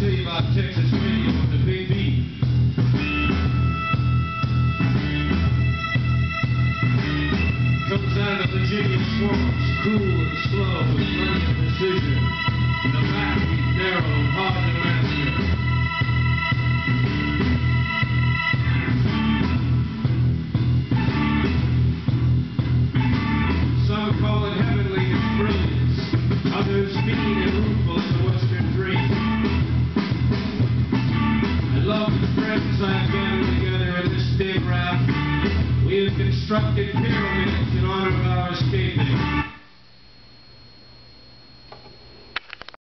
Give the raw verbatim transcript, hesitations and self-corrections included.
I'll tell you about Texas radio with the baby. Comes out of the Virginia swamps, cool and slow with learned precision. In the back we narrow and hard to master. Some call it heavenly in its brilliance, others mean and rueful as the western dream. I love the friends I've gathered together in this day raft. We have constructed pyramids in honor of our escaping.